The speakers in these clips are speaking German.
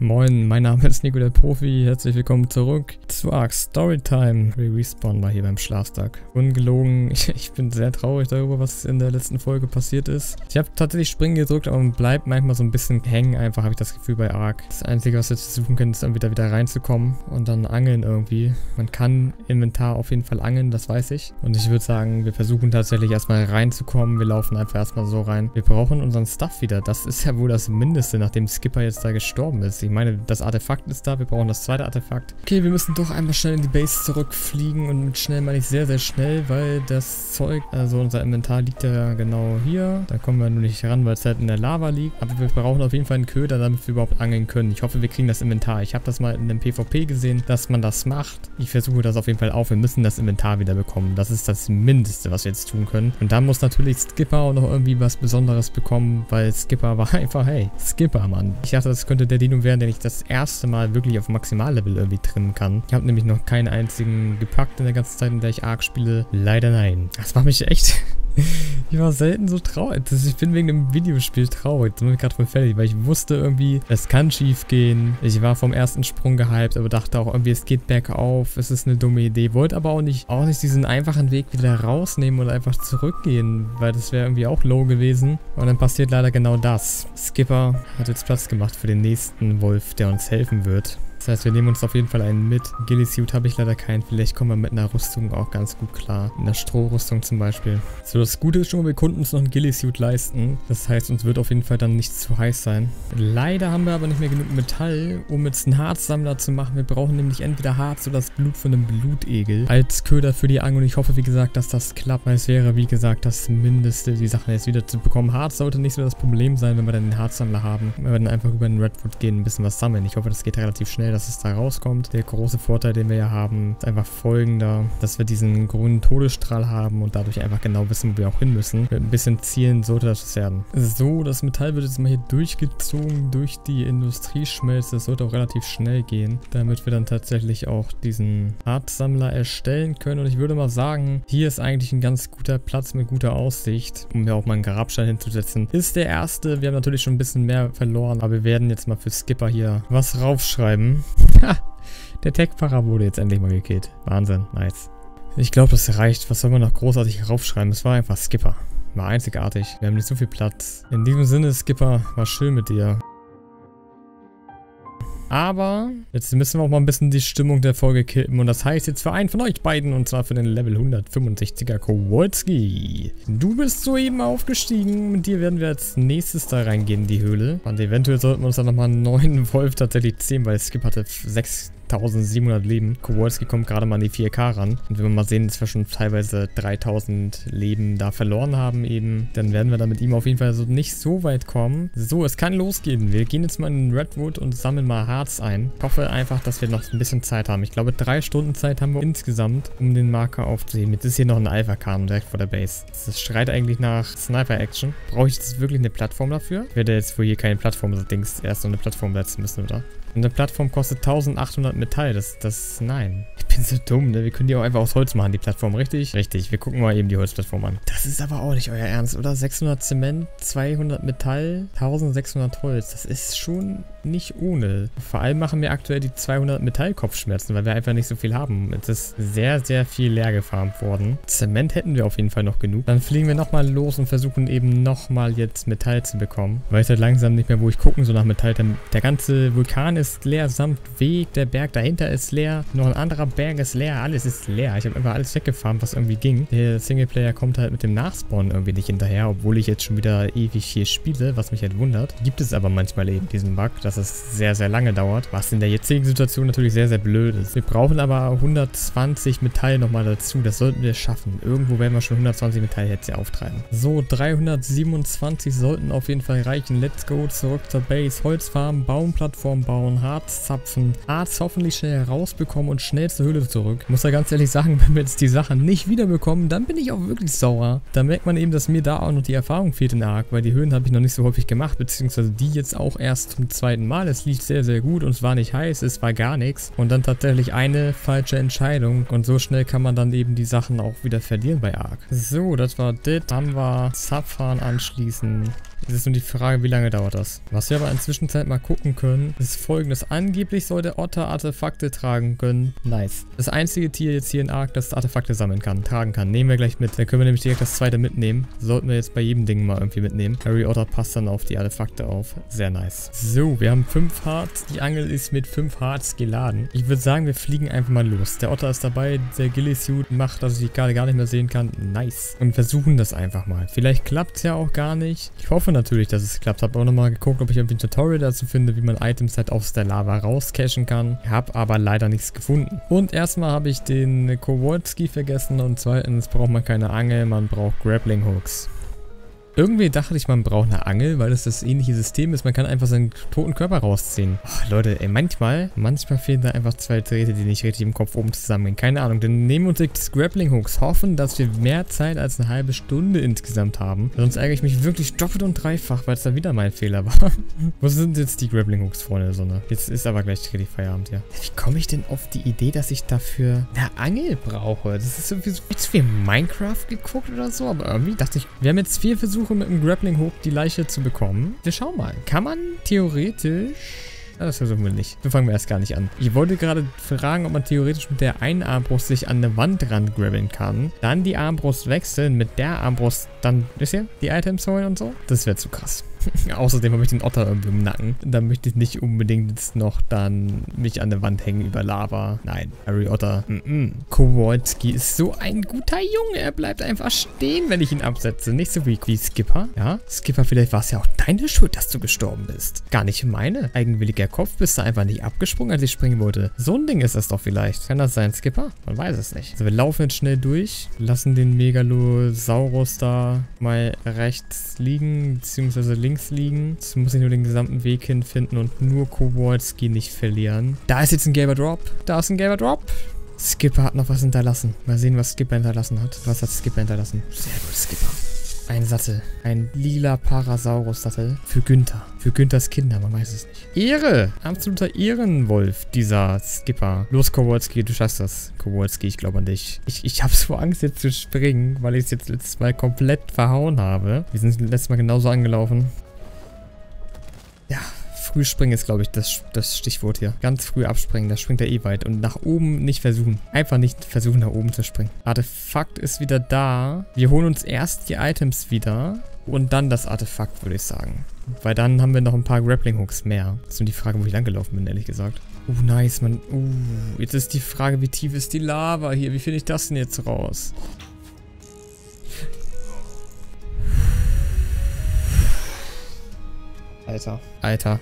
Moin, mein Name ist Nico der Profi, herzlich willkommen zurück zu Ark Storytime. Respawn war hier beim Schlafstag. Ungelogen, ich bin sehr traurig darüber, was in der letzten Folge passiert ist. Ich habe tatsächlich Springen gedrückt, aber man bleibt manchmal so ein bisschen hängen, einfach habe ich das Gefühl bei Ark. Das Einzige, was wir jetzt suchen können, ist dann wieder reinzukommen und dann angeln irgendwie. Man kann Inventar auf jeden Fall angeln, das weiß ich. Und ich würde sagen, wir versuchen tatsächlich erstmal reinzukommen. Wir laufen einfach erstmal so rein. Wir brauchen unseren Stuff wieder. Das ist ja wohl das Mindeste, nachdem Skipper jetzt da gestorben ist. Ich meine, das Artefakt ist da, wir brauchen das zweite Artefakt. Okay, wir müssen doch einmal schnell in die Base zurückfliegen und mit schnell meine ich sehr, sehr schnell, weil das Zeug, also unser Inventar liegt ja genau hier. Da kommen wir nur nicht ran, weil es halt in der Lava liegt. Aber wir brauchen auf jeden Fall einen Köder, damit wir überhaupt angeln können. Ich hoffe, wir kriegen das Inventar. Ich habe das mal in dem PvP gesehen, dass man das macht. Ich versuche das auf jeden Fall auf. Wir müssen das Inventar wieder bekommen. Das ist das Mindeste, was wir jetzt tun können. Und da muss natürlich Skipper auch noch irgendwie was Besonderes bekommen, weil Skipper war einfach, hey, Skipper, Mann. Ich dachte, das könnte der Dino werden, den ich das erste Mal wirklich auf Maximallevel irgendwie trimmen kann. Ich habe nämlich noch keinen einzigen gepackt in der ganzen Zeit, in der ich Ark spiele. Leider nein. Das macht mich echt... Ich war selten so traurig. Ich bin wegen dem Videospiel traurig. Das bin ich gerade voll fertig, weil ich wusste irgendwie, es kann schief gehen. Ich war vom ersten Sprung gehypt, aber dachte auch irgendwie, es geht bergauf. Es ist eine dumme Idee. Wollte aber auch nicht diesen einfachen Weg wieder rausnehmen und einfach zurückgehen, weil das wäre irgendwie auch low gewesen. Und dann passiert leider genau das. Skipper hat jetzt Platz gemacht für den nächsten Wolf, der uns helfen wird. Das heißt, wir nehmen uns auf jeden Fall einen mit. Gilly-Suit habe ich leider keinen. Vielleicht kommen wir mit einer Rüstung auch ganz gut klar. Mit einer Strohrüstung zum Beispiel. So, das Gute ist schon, wir konnten uns noch einen Gilly-Suit leisten. Das heißt, uns wird auf jeden Fall dann nichts zu heiß sein. Leider haben wir aber nicht mehr genug Metall, um jetzt einen Harzsammler zu machen. Wir brauchen nämlich entweder Harz oder das Blut von einem Blutegel als Köder für die Angel. Und ich hoffe, wie gesagt, dass das klappt. Weil es wäre, wie gesagt, das Mindeste, die Sachen jetzt wieder zu bekommen. Harz sollte nicht so das Problem sein, wenn wir dann den Harzsammler haben. Wenn wir dann einfach über den Redwood gehen und ein bisschen was sammeln. Ich hoffe, das geht relativ schnell, dass es da rauskommt. Der große Vorteil, den wir ja haben, ist einfach folgender, dass wir diesen grünen Todesstrahl haben und dadurch einfach genau wissen, wo wir auch hin müssen. Mit ein bisschen Zielen sollte das werden. So, das Metall wird jetzt mal hier durchgezogen durch die Industrieschmelze. Das sollte auch relativ schnell gehen, damit wir dann tatsächlich auch diesen Harzsammler erstellen können. Und ich würde mal sagen, hier ist eigentlich ein ganz guter Platz mit guter Aussicht, um mir auch mal einen Grabstein hinzusetzen. Ist der erste. Wir haben natürlich schon ein bisschen mehr verloren, aber wir werden jetzt mal für Skipper hier was raufschreiben. Der Tech-Pfarrer wurde jetzt endlich mal gekillt. Wahnsinn, nice. Ich glaube, das reicht. Was soll man noch großartig raufschreiben? Das war einfach Skipper. War einzigartig. Wir haben nicht so viel Platz. In diesem Sinne, Skipper, war schön mit dir. Aber jetzt müssen wir auch mal ein bisschen die Stimmung der Folge kippen. Und das heißt jetzt für einen von euch beiden, und zwar für den Level 165er Kowalski. Du bist soeben aufgestiegen. Mit dir werden wir als nächstes da reingehen in die Höhle. Und eventuell sollten wir uns dann nochmal einen neuen Wolf tatsächlich ziehen, weil Skip hatte 6.700 Leben. Kowalski kommt gerade mal an die 4K ran. Und wenn wir mal sehen, dass wir schon teilweise 3.000 Leben da verloren haben eben, dann werden wir da mit ihm auf jeden Fall so nicht so weit kommen. So, es kann losgehen. Wir gehen jetzt mal in den Redwood und sammeln mal Harz ein. Ich hoffe einfach, dass wir noch ein bisschen Zeit haben. Ich glaube, 3 Stunden Zeit haben wir insgesamt, um den Marker aufzuheben. Jetzt ist hier noch ein Alpha-Kahn direkt vor der Base. Das schreit eigentlich nach Sniper-Action. Brauche ich jetzt wirklich eine Plattform dafür? Ich werde jetzt wohl hier keine Plattform-Dings erst so eine Plattform setzen müssen, oder? Und eine Plattform kostet 1.800 Metall. Nein. Ich bin so dumm, ne? Wir können die auch einfach aus Holz machen, die Plattform, richtig? Richtig, wir gucken mal eben die Holzplattform an. Das ist aber auch nicht euer Ernst, oder? 600 Zement, 200 Metall, 1.600 Holz. Das ist schon nicht ohne. Vor allem machen wir aktuell die 200 Metallkopfschmerzen, weil wir einfach nicht so viel haben. Es ist sehr, sehr viel leer gefarmt worden. Zement hätten wir auf jeden Fall noch genug. Dann fliegen wir nochmal los und versuchen eben nochmal jetzt Metall zu bekommen. Weil ich halt langsam nicht mehr, wo ich gucken, so nach Metall. Der ganze Vulkan ist leer, samt Weg. Der Berg dahinter ist leer. Noch ein anderer Berg ist leer. Alles ist leer. Ich habe einfach alles weggefarmt, was irgendwie ging. Der Singleplayer kommt halt mit dem Nachspawn irgendwie nicht hinterher, obwohl ich jetzt schon wieder ewig hier spiele, was mich halt wundert. Gibt es aber manchmal eben diesen Bug, dass es sehr, sehr lange dauert, was in der jetzigen Situation natürlich sehr, sehr blöd ist. Wir brauchen aber 120 Metall nochmal dazu. Das sollten wir schaffen. Irgendwo werden wir schon 120 Metall jetzt hier auftreiben. So, 327 sollten auf jeden Fall reichen. Let's go, zurück zur Base. Holzfarmen, Baumplattform bauen, Harz zapfen, Harz hoffentlich schnell rausbekommen und schnell zur Höhle zurück. Ich muss ja ganz ehrlich sagen, wenn wir jetzt die Sachen nicht wiederbekommen, dann bin ich auch wirklich sauer. Da merkt man eben, dass mir da auch noch die Erfahrung fehlt in Ark, weil die Höhlen habe ich noch nicht so häufig gemacht, beziehungsweise die jetzt auch erst zum zweiten Mal. Es lief sehr, sehr gut und es war nicht heiß, es war gar nichts. Und dann tatsächlich eine falsche Entscheidung. Und so schnell kann man dann eben die Sachen auch wieder verlieren bei Ark. So, das war das. Dann war Zapfahren anschließen. Es ist nur die Frage, wie lange dauert das? Was wir aber inzwischen mal gucken können, ist Folgendes. Angeblich soll der Otter Artefakte tragen können. Nice. Das einzige Tier jetzt hier in Ark, das Artefakte sammeln kann, tragen kann. Nehmen wir gleich mit. Dann können wir nämlich direkt das zweite mitnehmen. Sollten wir jetzt bei jedem Ding mal irgendwie mitnehmen. Harry Otter passt dann auf die Artefakte auf. Sehr nice. So, wir haben 5 Hearts. Die Angel ist mit 5 Hearts geladen. Ich würde sagen, wir fliegen einfach mal los. Der Otter ist dabei. Der Gilly-Suit macht, dass ich gerade gar nicht mehr sehen kann. Nice. Und versuchen das einfach mal. Vielleicht klappt es ja auch gar nicht. Ich hoffe natürlich, dass es klappt. Habe auch nochmal geguckt, ob ich irgendwie ein Tutorial dazu finde, wie man Items halt aus der Lava rauscachen kann. Habe aber leider nichts gefunden. Und erstmal habe ich den Kowalski vergessen und zweitens braucht man keine Angel, man braucht Grappling Hooks. Irgendwie dachte ich, man braucht eine Angel, weil das ähnliche System ist. Man kann einfach seinen toten Körper rausziehen. Oh, Leute, ey, manchmal fehlen da einfach 2 Drähte, die nicht richtig im Kopf oben zusammengehen. Keine Ahnung, dann nehmen wir uns jetzt Grappling Hooks. Hoffen, dass wir mehr Zeit als eine halbe Stunde insgesamt haben. Sonst ärgere ich mich wirklich doppelt und dreifach, weil es da wieder mein Fehler war. Wo sind jetzt die Grappling Hooks, Freunde? So, ne? Jetzt ist aber gleich richtig Feierabend, ja. Wie komme ich denn auf die Idee, dass ich dafür eine Angel brauche? Das ist irgendwie so viel Minecraft geguckt oder so, aber irgendwie dachte ich, wir haben jetzt 4 Versuche mit dem Grappling-Hook die Leiche zu bekommen. Wir schauen mal. Kann man theoretisch... Das versuchen wir nicht. So fangen wir erst gar nicht an. Ich wollte gerade fragen, ob man theoretisch mit der einen Armbrust sich an eine Wand ran grabbeln kann. Dann die Armbrust wechseln, mit der Armbrust dann, wisst ihr, die Items holen und so. Das wäre zu krass. Außerdem habe ich den Otter irgendwie im Nacken. Da möchte ich nicht unbedingt jetzt noch dann mich an der Wand hängen über Lava. Nein, Harry Otter. Kowalski ist so ein guter Junge. Er bleibt einfach stehen, wenn ich ihn absetze. Nicht so weak wie Skipper. Ja, Skipper, vielleicht war es ja auch deine Schuld, dass du gestorben bist. Gar nicht meine. Eigenwilliger Kopf, bist du einfach nicht abgesprungen, als ich springen wollte. So ein Ding ist das doch vielleicht. Kann das sein, Skipper? Man weiß es nicht. Also wir laufen jetzt schnell durch. Lassen den Megalosaurus da mal rechts liegen, beziehungsweise links liegen. Jetzt muss ich nur den gesamten Weg hinfinden und nur Kowalski nicht verlieren. Da ist jetzt ein gelber Drop. Da ist ein gelber Drop. Skipper hat noch was hinterlassen. Mal sehen, was Skipper hinterlassen hat. Was hat Skipper hinterlassen? Sehr gut, Skipper. Ein Sattel. Ein lila Parasaurus-Sattel. Für Günther. Für Günthers Kinder, man weiß es nicht. Ehre! Absoluter Ehrenwolf, dieser Skipper. Los, Kowalski, du schaffst das. Kowalski, ich glaube an dich. Ich habe so Angst, jetzt zu springen, weil ich es jetzt letztes Mal komplett verhauen habe. Wir sind letztes Mal genauso angelaufen. Ja, früh springen ist, glaube ich, das Stichwort hier. Ganz früh abspringen, da springt er eh weit. Und nach oben nicht versuchen. Einfach nicht versuchen, nach oben zu springen. Artefakt ist wieder da. Wir holen uns erst die Items wieder und dann das Artefakt, würde ich sagen. Weil dann haben wir noch ein paar Grappling-Hooks mehr. Das ist nur die Frage, wo ich langgelaufen bin, ehrlich gesagt. Oh, nice, man. Jetzt ist die Frage, wie tief ist die Lava hier? Wie finde ich das denn jetzt raus? Alter.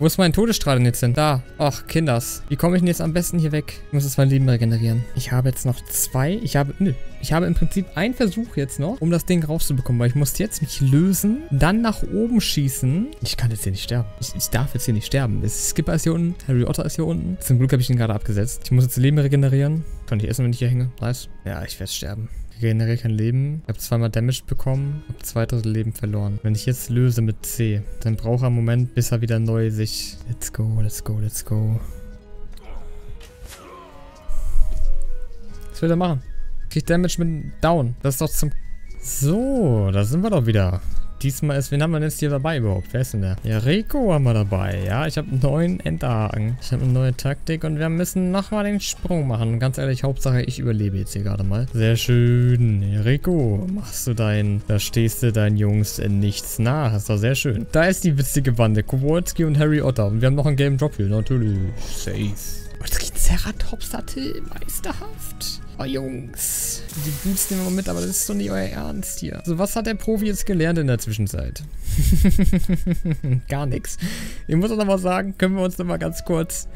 Wo ist mein Todesstrahl denn jetzt hin? Da. Ach, Kinders. Wie komme ich denn jetzt am besten hier weg? Ich muss jetzt mein Leben regenerieren. Ich habe jetzt noch 2. Ich habe im Prinzip einen Versuch jetzt noch, um das Ding rauszubekommen, weil ich muss jetzt mich lösen, dann nach oben schießen. Ich kann jetzt hier nicht sterben. Ich darf jetzt hier nicht sterben. Skipper ist hier unten. Harry Otter ist hier unten. Zum Glück habe ich ihn gerade abgesetzt. Ich muss jetzt Leben regenerieren. Kann ich essen, wenn ich hier hänge? Nice. Ja, ich werde sterben. Ich regeneriere kein Leben. Ich habe 2 Mal Damage bekommen. Habe 2 Drittel Leben verloren. Wenn ich jetzt löse mit C, dann braucht er einen Moment, bis er wieder neu sich... Let's go. Was will er machen? Krieg Damage mit Down. Das ist doch zum... So, da sind wir doch wieder. Diesmal ist... Wen haben wir denn jetzt hier dabei überhaupt? Wer ist denn der? Ja, Rico haben wir dabei. Ja, ich habe 9 Enterhaken. Ich habe eine neue Taktik und wir müssen nochmal den Sprung machen. Ganz ehrlich, Hauptsache ich überlebe jetzt hier gerade mal. Sehr schön. Rico, machst du dein... Da stehst du deinen Jungs in nichts nach. Das ist doch sehr schön. Da ist die witzige Bande. Kowalski und Harry Otter. Und wir haben noch einen Game Drop hier. Natürlich. Safe. Jetzt kriegt Ceratops-Sattel. Meisterhaft. Oh, Jungs. Die Boots nehmen wir mit, aber das ist doch nicht euer Ernst hier. So, also, was hat der Profi jetzt gelernt in der Zwischenzeit? Gar nichts. Ich muss auch nochmal sagen, können wir nochmal ganz kurz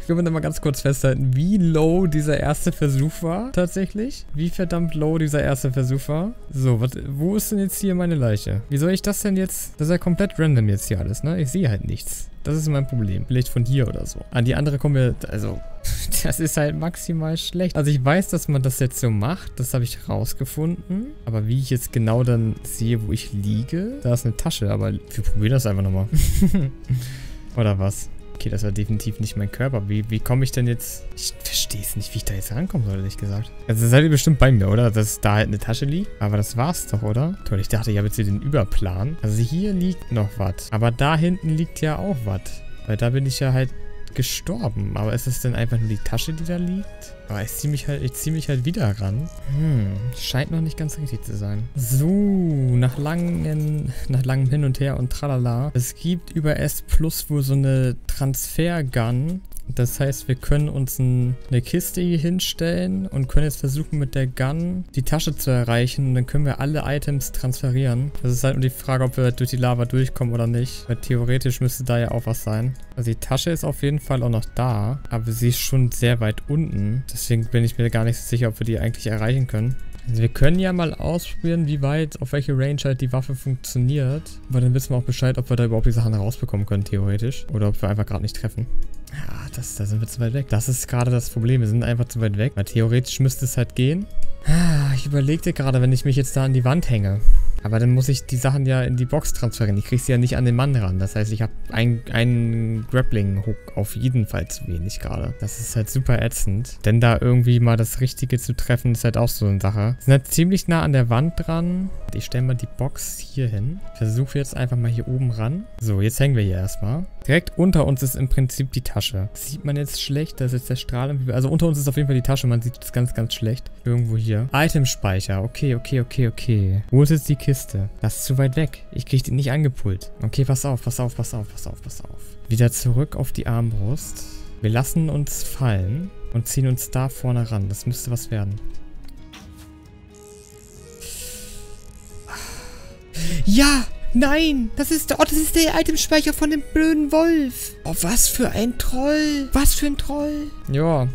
festhalten, wie low dieser erste Versuch war, tatsächlich. Wie verdammt low dieser erste Versuch war. So, wo ist denn jetzt hier meine Leiche? Wie soll ich das denn jetzt? Das ist ja komplett random jetzt hier alles, ne? Ich sehe halt nichts. Das ist mein Problem. Vielleicht von hier oder so. An die andere kommen wir... Also, das ist halt maximal schlecht. Also, ich weiß, dass man das jetzt so macht. Das habe ich rausgefunden. Aber wie ich jetzt genau dann sehe, wo ich liege... Da ist eine Tasche, aber wir probieren das einfach nochmal. Oder was? Okay, das war definitiv nicht mein Körper. Wie komme ich denn jetzt... Ich verstehe es nicht, wie ich da jetzt rankommen soll, ehrlich gesagt. Also seid ihr bestimmt bei mir, oder? Dass da halt eine Tasche liegt. Aber das war's doch, oder? Toll, ich dachte, ich habe jetzt hier den Überplan. Also hier liegt noch was. Aber da hinten liegt ja auch was. Weil da bin ich ja halt gestorben. Aber ist das denn einfach nur die Tasche, die da liegt? Aber ich zieh mich halt wieder ran. Scheint noch nicht ganz richtig zu sein. So, nach langem Hin und Her und tralala. Es gibt über S+ wohl so eine Transfer-Gun. Das heißt, wir können uns eine Kiste hier hinstellen und können jetzt versuchen, mit der Gun die Tasche zu erreichen. Und dann können wir alle Items transferieren. Das ist halt nur die Frage, ob wir durch die Lava durchkommen oder nicht. Weil theoretisch müsste da ja auch was sein. Also die Tasche ist auf jeden Fall auch noch da. Aber sie ist schon sehr weit unten. Deswegen bin ich mir gar nicht so sicher, ob wir die eigentlich erreichen können. Also wir können ja mal ausprobieren, wie weit, auf welche Range halt die Waffe funktioniert. Aber dann wissen wir auch Bescheid, ob wir da überhaupt die Sachen rausbekommen können, theoretisch. Oder ob wir einfach gerade nicht treffen. Ah, da sind wir zu weit weg. Das ist gerade das Problem. Wir sind einfach zu weit weg. Weil theoretisch müsste es halt gehen. Ah, ich überlegte gerade, wenn ich mich jetzt da an die Wand hänge. Aber dann muss ich die Sachen ja in die Box transferieren. Ich kriege sie ja nicht an den Mann ran. Das heißt, ich habe einen Grappling-Hook auf jeden Fall zu wenig gerade. Das ist halt super ätzend. Denn da irgendwie mal das Richtige zu treffen, ist halt auch so eine Sache. Wir sind halt ziemlich nah an der Wand dran. Ich stelle mal die Box hier hin. Versuche jetzt einfach mal hier oben ran. So, jetzt hängen wir hier erstmal. Direkt unter uns ist im Prinzip die Tasche. Das sieht man jetzt schlecht, da ist jetzt der Strahl. Also unter uns ist auf jeden Fall die Tasche, man sieht es ganz, ganz schlecht. Irgendwo hier. Itemspeicher, okay. Wo ist jetzt die Kiste? Das ist zu weit weg. Ich kriege die nicht angepult. Okay, pass auf. Wieder zurück auf die Armbrust. Wir lassen uns fallen und ziehen uns da vorne ran. Das müsste was werden. Ja! Nein, das ist der Itemspeicher von dem blöden Wolf. Oh, was für ein Troll. Ja,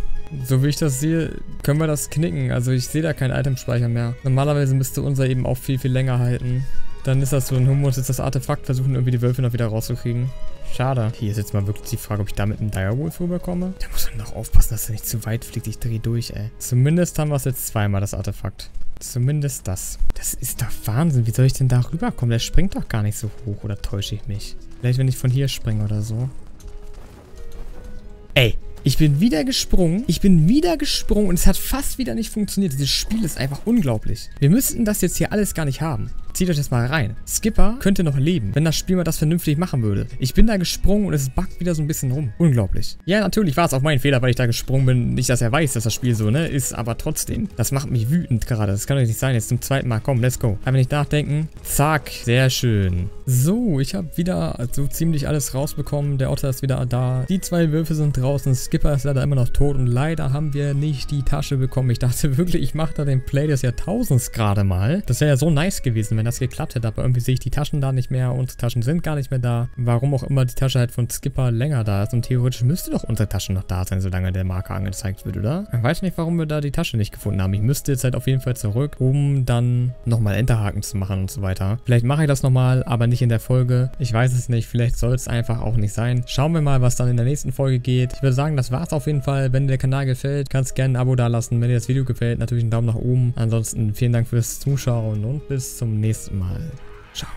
so wie ich das sehe, können wir das knicken. Also ich sehe da keinen Itemspeicher mehr. Normalerweise müsste unser eben auch viel, viel länger halten. Dann ist das so ein Humus, ist das Artefakt, versuchen irgendwie die Wölfe noch wieder rauszukriegen. Schade. Hier ist jetzt mal wirklich die Frage, ob ich damit einen Direwolf rüberkomme. Da muss man noch aufpassen, dass er nicht zu weit fliegt. Ich drehe durch, ey. Zumindest haben wir es jetzt zweimal, das Artefakt. Zumindest das. Das ist doch Wahnsinn. Wie soll ich denn da rüberkommen? Der springt doch gar nicht so hoch. Oder täusche ich mich? Vielleicht, wenn ich von hier springe oder so. Ey, ich bin wieder gesprungen. Und es hat fast wieder nicht funktioniert. Dieses Spiel ist einfach unglaublich. Wir müssten das jetzt hier alles gar nicht haben. Zieht euch das mal rein. Skipper könnte noch leben, wenn das Spiel mal das vernünftig machen würde. Ich bin da gesprungen und es buggt wieder so ein bisschen rum. Unglaublich. Ja, natürlich war es auch mein Fehler, weil ich da gesprungen bin. Nicht, dass er weiß, dass das Spiel so, ne, ist, aber trotzdem. Das macht mich wütend gerade. Das kann doch nicht sein. Jetzt zum zweiten Mal. Komm, let's go. Einfach nicht nachdenken. Zack. Sehr schön. So, ich habe wieder so ziemlich alles rausbekommen. Der Otter ist wieder da. Die zwei Würfe sind draußen. Skipper ist leider immer noch tot und leider haben wir nicht die Tasche bekommen. Ich dachte wirklich, ich mache da den Play des Jahrtausends gerade mal. Das wäre ja so nice gewesen, wenn das geklappt hätte, aber irgendwie sehe ich die Taschen da nicht mehr, unsere Taschen sind gar nicht mehr da, warum auch immer die Tasche halt von Skipper länger da ist und theoretisch müsste doch unsere Tasche noch da sein, solange der Marker angezeigt wird, oder? Ich weiß nicht, warum wir da die Tasche nicht gefunden haben. Ich müsste jetzt halt auf jeden Fall zurück, um dann nochmal Enterhaken zu machen und so weiter. Vielleicht mache ich das nochmal, aber nicht in der Folge. Ich weiß es nicht, vielleicht soll es einfach auch nicht sein. Schauen wir mal, was dann in der nächsten Folge geht. Ich würde sagen, das war's auf jeden Fall. Wenn dir der Kanal gefällt, kannst gerne ein Abo dalassen. Wenn dir das Video gefällt, natürlich einen Daumen nach oben. Ansonsten vielen Dank fürs Zuschauen und bis zum nächsten Mal. Ciao.